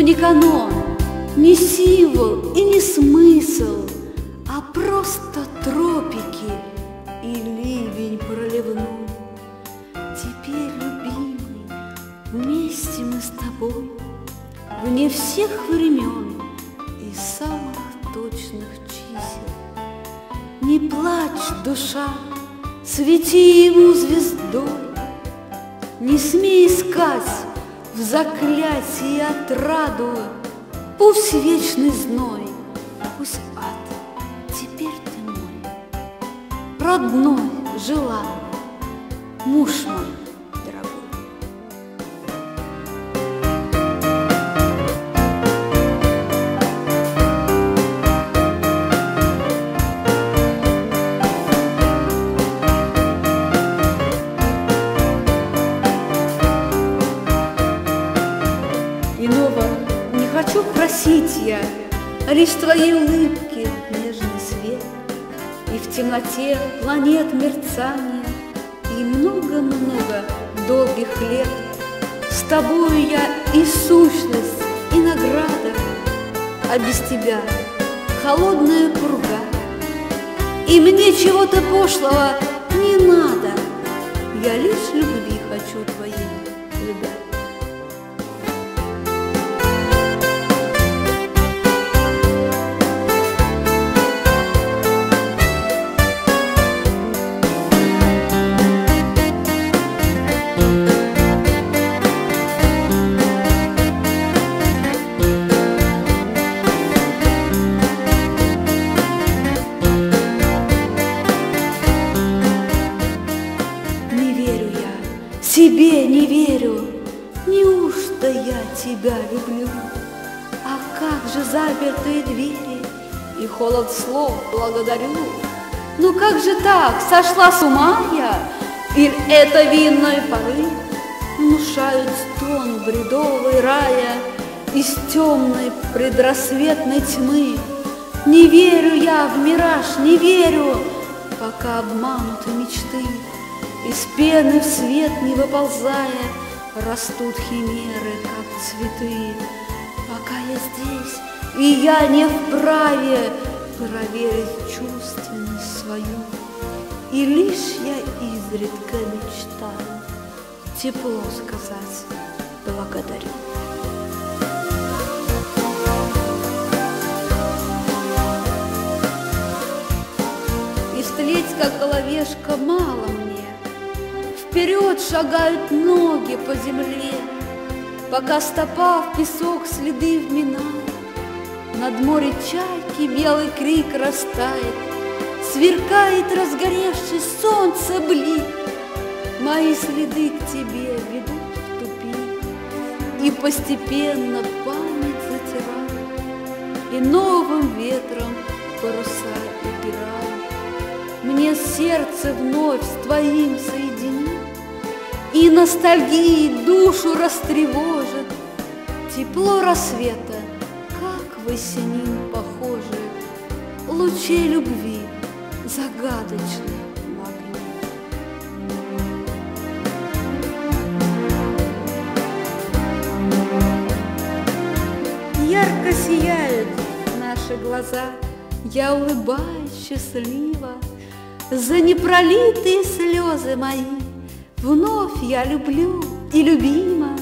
то не канон, не символ и не смысл, а просто тропики и ливень проливной. Теперь, любимый, вместе мы с тобой вне всех времен и самых точных чисел. Не плачь, душа, свети ему звездой, не смей искать в заклятии отраду. Пусть вечный зной, пусть ад, теперь ты мой, родной, желанный, муж мой. Иного не хочу просить я, лишь твоей улыбки нежный свет, и в темноте планет мерцание, и много-много долгих лет. С тобою я и сущность, и награда, а без тебя холодная пурга. И мне чего-то пошлого не надо, я лишь любви хочу твоей, ребят. Тебе не верю, неужто я тебя люблю? А как же запертые двери и холод слов благодарю? Ну как же так, сошла с ума я? Или это винной поры внушают стон бредовой рая из темной предрассветной тьмы? Не верю я в мираж, не верю, пока обмануты мечты. Из пены в свет не выползая, растут химеры, как цветы. Пока я здесь, и я не вправе проверить чувственность свою. И лишь я изредка мечтаю тепло сказать «благодарю». И встретить, как головешка, мало мне. Вперед шагают ноги по земле, пока стопа в песок следы вминает. Над море чайки белый крик растает, сверкает разгоревший солнце блик. Мои следы к тебе ведут в тупик, и постепенно память затирает, и новым ветром паруса убирает. Мне сердце вновь с твоим соединит, и ностальгии душу растревожит. Тепло рассвета, как высенин похоже, лучей любви загадочный магнит. Ярко сияют наши глаза, я улыбаюсь счастливо за непролитые слезы мои. Вновь я люблю и любима.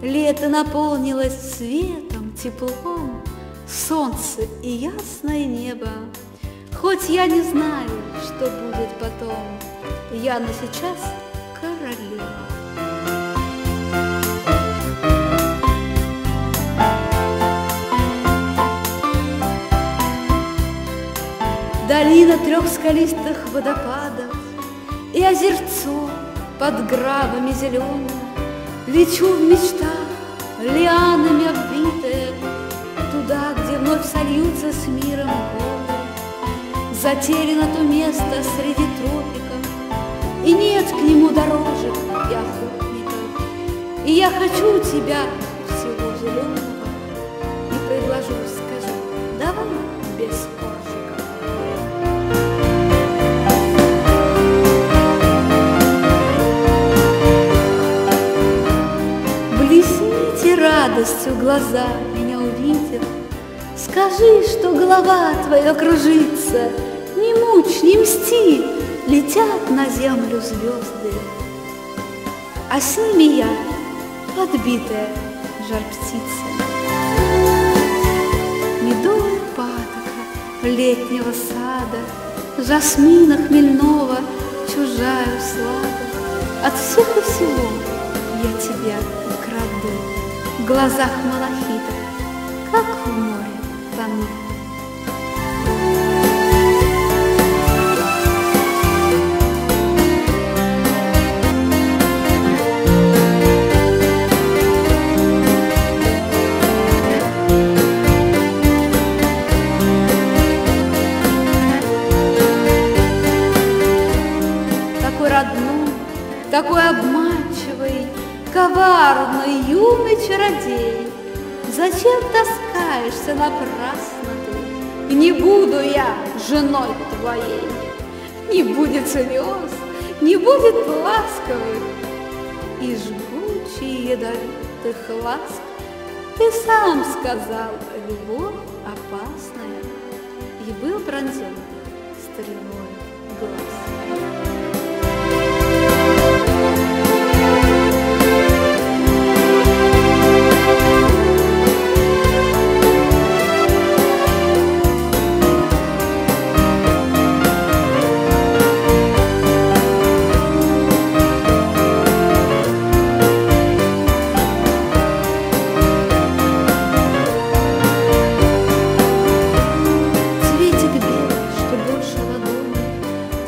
Лето наполнилось светом, теплом, солнце и ясное небо. Хоть я не знаю, что будет потом, я на сейчас королева. Долина трех скалистых водопадов и озерцо под грабами зеленым. Лечу в мечтах, лианами оббитая, туда, где вновь сольются с миром годы. Затеряно то место среди тропиков, и нет к нему дорожек и охотников. И я хочу тебя, всего зеленого, и предложу, скажу, давай без коржиков. Васю глаза меня увидят, скажи, что голова твоя кружится. Не мучь, не мсти, летят на землю звезды, а с ними я, подбитая жар-птица. Медовая патока летнего сада, жасмина хмельного чужая услада. От всех и всего я тебя украду, в глазах малахита, как в море тону. Такой обманчивый, коварный, юный чародей, зачем таскаешься напрасно ты? Не буду я женой твоей, не будет слез, не будет ласковых и жгучий ядовитых ласк. Ты сам сказал, любовь опасная, и был пронзен стрелой глаз.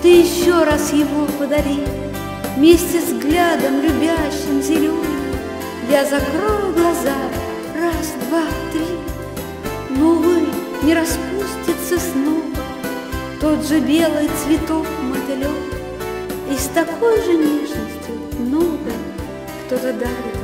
Ты еще раз его подари, вместе с взглядом любящим зеленым. Я закрою глаза, раз, два, три, но, увы, не распустится снова тот же белый цветок мотылек. И с такой же нежностью новый кто-то дарит